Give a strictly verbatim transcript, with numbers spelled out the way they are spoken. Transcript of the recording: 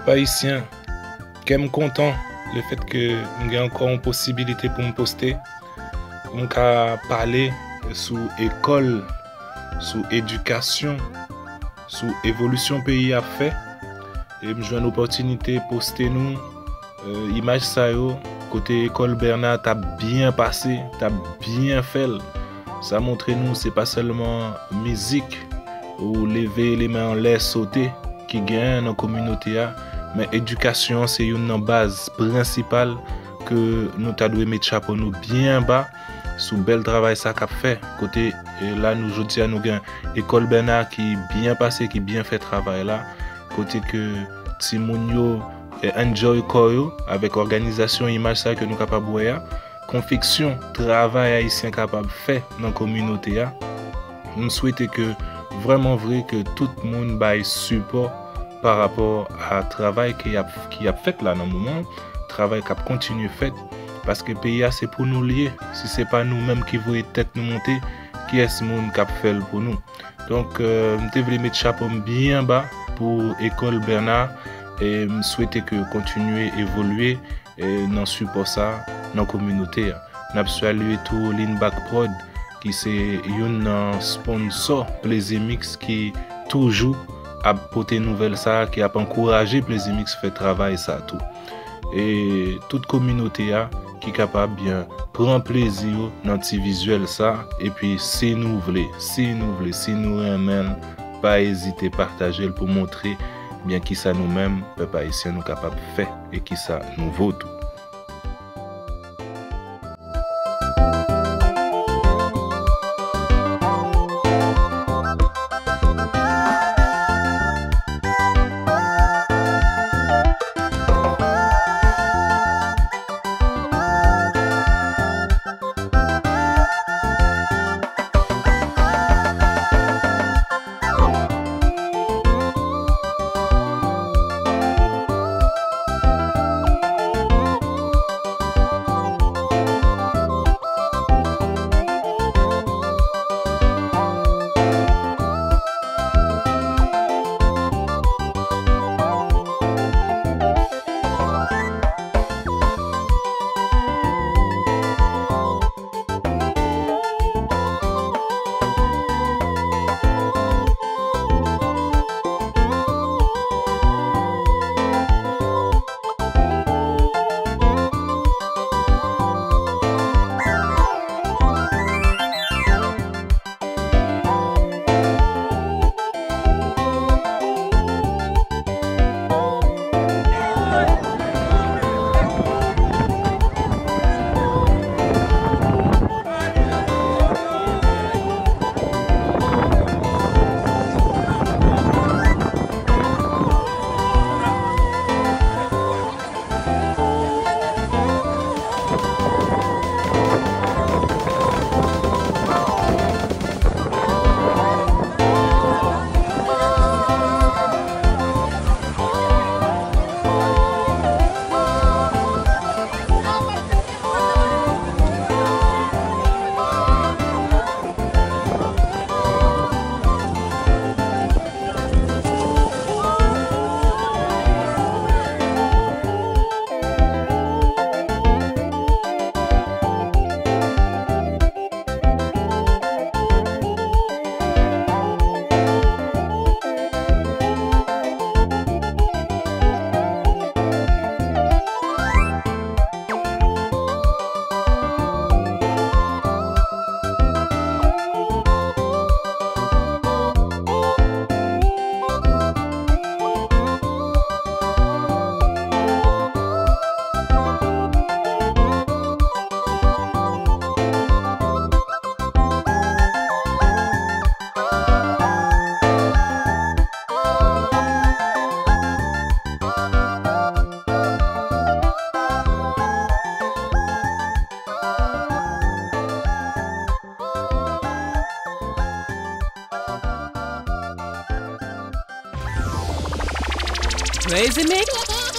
papa haïtien, quand même content le fait que j'ai encore une possibilité pour me poster, pour me parler sur l'école, sur l'éducation, sur l'évolution pays a fait. Et j'ai une opportunité de poster nous, euh, image ça yo, côté école Bernard, t'as bien passé, t'as bien fait. Ça montre nous, c'est pas seulement musique ou lever les mains en l'air, sauter qui gagne dans la communauté, mais l'éducation, c'est une base principale que nous devons mettre chapeau nous bien bas sous bel travail ça qu'a fait. Côté là nous aujourd'hui nous gagne école Bernard qui bien passé, qui bien fait travail là. Côté que Timonio enjoy koyo avec organisation image ça que nous capable voir. Confection, travail haïtien capable de faire dans la communauté. Nous souhaitons que vraiment vrai que tout le monde baille support par rapport à travail qui a qui a fait là dans le moment, travail qui a continué fait parce que pays c'est pour nous lier. Si c'est pas nous-mêmes qui voyons tête nous monter, qui est-ce monde qui a fait pour nous? Donc euh, nous devons mettre chapeau bien bas pour école Bernard et souhaiter que continuer évoluer et non support ça dans la communauté. Nous saluons tout l'Inback Prod qui c'est un sponsor Playzimix qui toujours apporte nouvelle ça, qui a encouragé Playzimix fait travail ça tout. Et toute communauté a, qui est capable bien prendre plaisir dans petit visuel ça et puis si nous voulons, si nous voulons, si nous remènent, pas hésiter partager pour montrer bien qui ça nous-mêmes peuple haïtien nous capable faire et qui ça nous vaut tout. Playzimix?